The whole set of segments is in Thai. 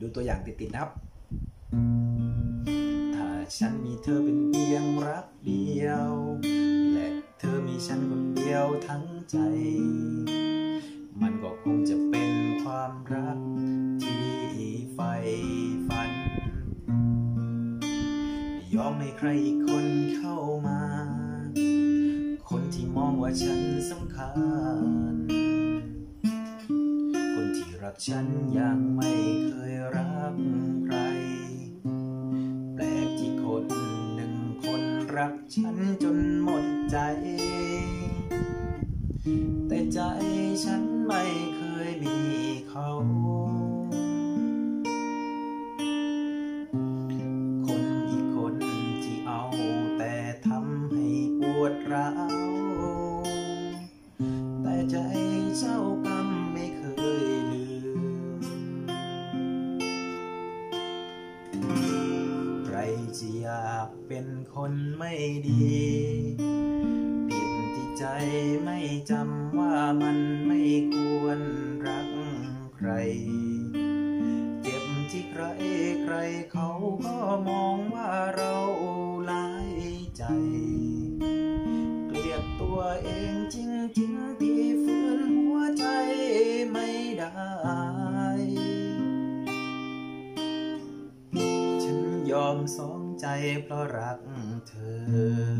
ดูตัวอย่างติดๆนะครับถ้าฉันมีเธอเป็นเพียงรักเดียวและเธอมีฉันคนเดียวทั้งใจมันก็คงจะเป็นความรักที่ใฝ่ฝันยอมให้ใครอีกคนเข้ามาคนที่มองว่าฉันสำคัญคนที่รักฉันยังไม่เคยรักใครแปลกที่คนหนึ่งคนรักฉันจนหมดใจแต่ใจฉันไม่เคยมีเขาคนอีกคนที่เอาแต่ทำให้ปวดร้าวแต่ใจเจ้ากรรมไม่เคยลืมใครจะอยากเป็นคนไม่ดีใจไม่จำว่ามันไม่ควรรักใครเจ็บที่ใครใครเขาก็มองว่าเราร้ายใจเกลียดตัวเองจริงๆที่ฝืนหัวใจไม่ได้ฉันยอมสองใจเพราะรักเธอ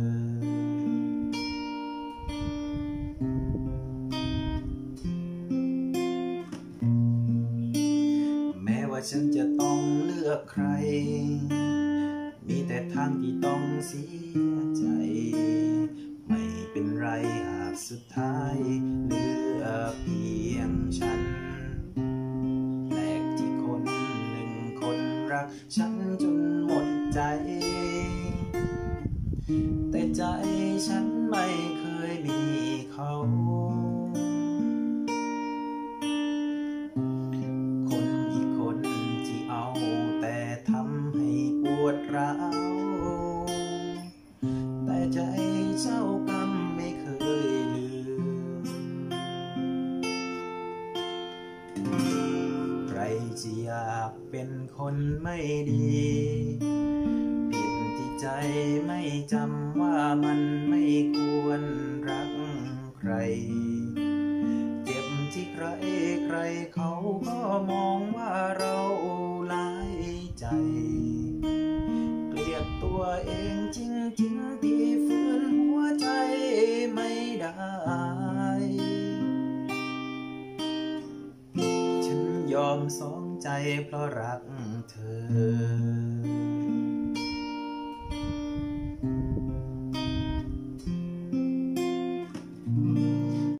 ฉันจะต้องเลือกใครมีแต่ทางที่ต้องเสียใจไม่เป็นไรหากสุดท้ายเหลือเพียงฉันแปลกที่คนหนึ่งคนรักฉันจนหมดใจแต่ใจฉันไม่เคยมีเขาแต่ใจเจ้ากรรมไม่เคยลืมใครจะอยากเป็นคนไม่ดีผิดที่ใจไม่จำว่ามันไม่ควรรักใครเจ็บที่ใครใครเขาก็มองว่าเราร้ายใจตัวเองจริงๆที่ฝืนหัวใจไม่ได้ฉันยอมสองใจเพราะรักเธอ